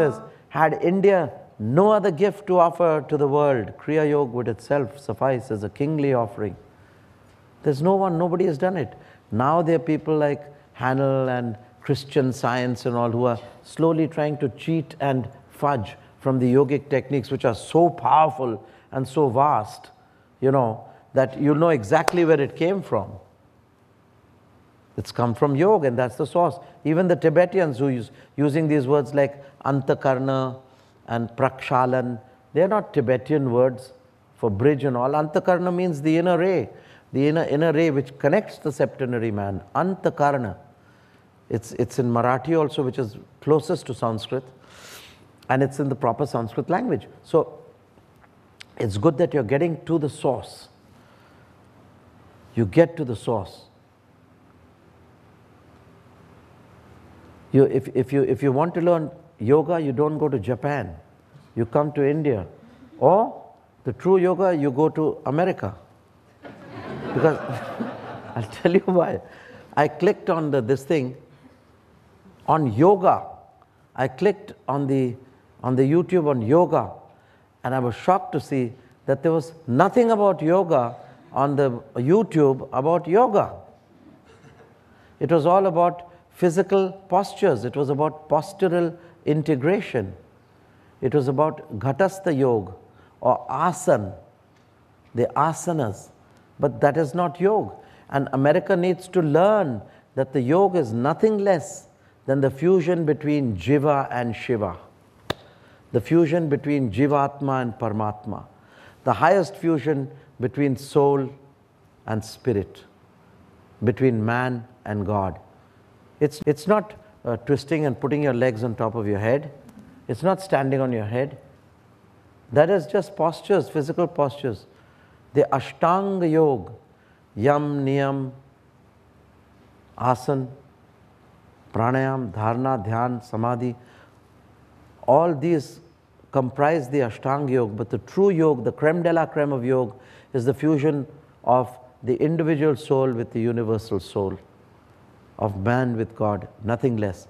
says, had India no other gift to offer to the world, Kriya Yoga would itself suffice as a kingly offering. There's no one, nobody has done it. Now there are people like Hanel and Christian Science and all who are slowly trying to cheat and fudge from the yogic techniques, which are so powerful and so vast, you know, that you'll know exactly where it came from. It's come from yoga, and that's the source. Even the Tibetans who use using these words like antakarna and prakshalan, they're not Tibetan words for bridge and all. Antakarna means the inner ray which connects the septenary man, antakarna. It's in Marathi also, which is closest to Sanskrit, and it's in the proper Sanskrit language. So it's good that you're getting to the source. You get to the source. If you want to learn yoga, you don't go to Japan. You come to India. Or the true yoga, you go to America. Because I'll tell you why. I clicked on this thing, on yoga. I clicked on the YouTube on yoga, and I was shocked to see that there was nothing about yoga on the YouTube about yoga. It was all about physical postures. It was about postural integration. It was about ghatastha yoga or asana, the asanas. But that is not yoga. And America needs to learn that the yoga is nothing less than the fusion between Jiva and Shiva, the fusion between Jivatma and Paramatma, the highest fusion between soul and spirit, between man and God. It's not twisting and putting your legs on top of your head. It's not standing on your head. That is just postures, physical postures. The Ashtanga Yoga, Yam, Niyam, Asana, Pranayam, Dharana, Dhyana, Samadhi, all these comprise the Ashtanga Yoga. But the true yoga, the creme de la creme of yoga, is the fusion of the individual soul with the universal soul, of man with God, nothing less.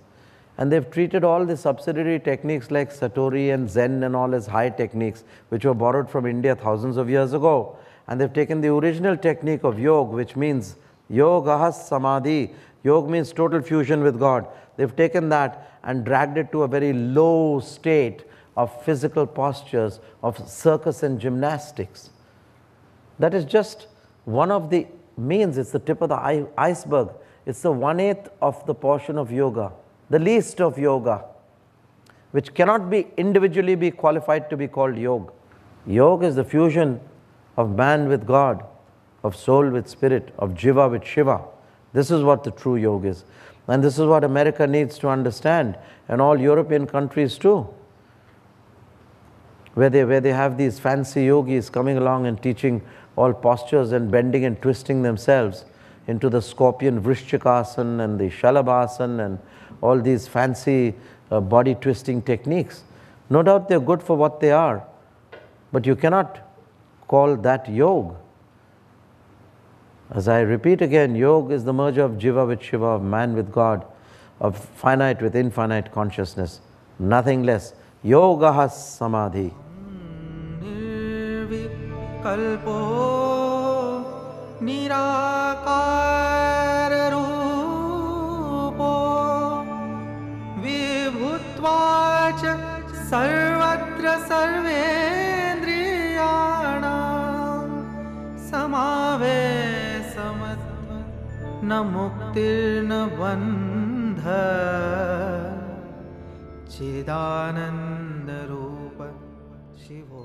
And they've treated all the subsidiary techniques like Satori and Zen and all as high techniques, which were borrowed from India thousands of years ago. And they've taken the original technique of yoga, which means yoga samadhi. Yoga means total fusion with God. They've taken that and dragged it to a very low state of physical postures, of circus and gymnastics. That is just one of the means. It's the tip of the iceberg. It's the 1/8 of the portion of yoga, the least of yoga, which cannot be individually be qualified to be called yoga. Yoga is the fusion of man with God, of soul with spirit, of Jiva with Shiva. This is what the true yoga is. And this is what America needs to understand, and all European countries too, where they have these fancy yogis coming along and teaching all postures and bending and twisting themselves into the scorpion vrishchikasana and the shalabhasana and all these fancy body twisting techniques. No doubt they're good for what they are, but you cannot call that yoga. As I repeat again, yoga is the merger of Jiva with Shiva, of man with God, of finite with infinite consciousness, nothing less. Yoga has samadhi. Nirvikalpo nirākāra rūpo vibhutvāca sarvatra sarvendriyāna samāve namuktirna vandha chidānanda rūpo Shiva.